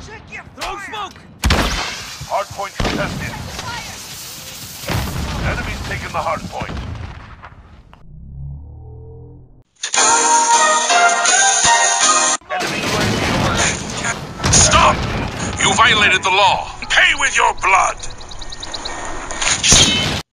Throw smoke! Hard point contested. Enemy's taking the hard point. Enemy UAV overhead. Stop! You violated the law. Pay with your blood!